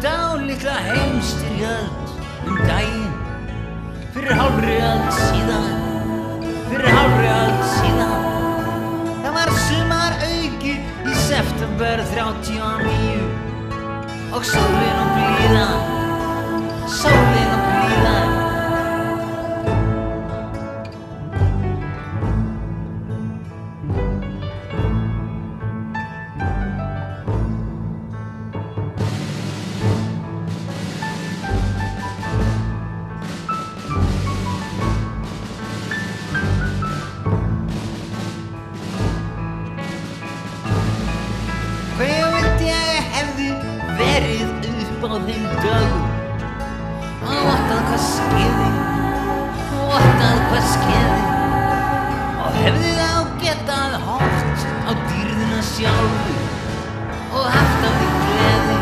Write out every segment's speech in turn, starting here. dálitla heimstyrjöld daginn fyrir hálfri öld síðan það var sumar auki í september 39 og sólin og blíðan á þeim dögum og vottað hvað skeiði og hefði þá getað horft á dýrðina sjálfu og haft af því gleði.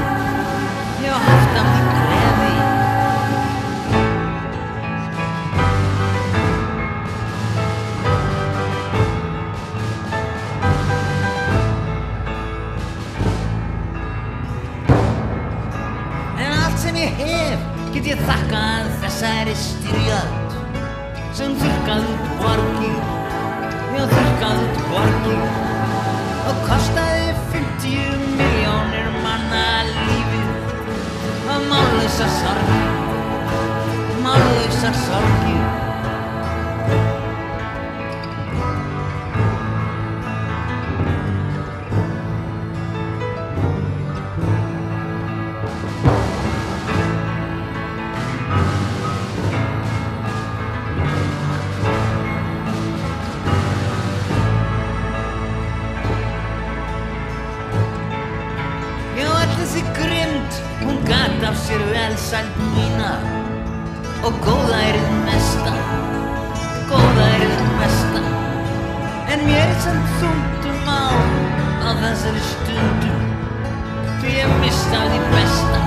Get ég þakkað þessari styrjöld sem þurrkaði út borgir og kostaði 50 milljónir manna lífið og mállausar sorgir Hún gat af sér velsæld mína og góða er það mesta en mér samt þungt á þessari stundu því ég missti af því besta.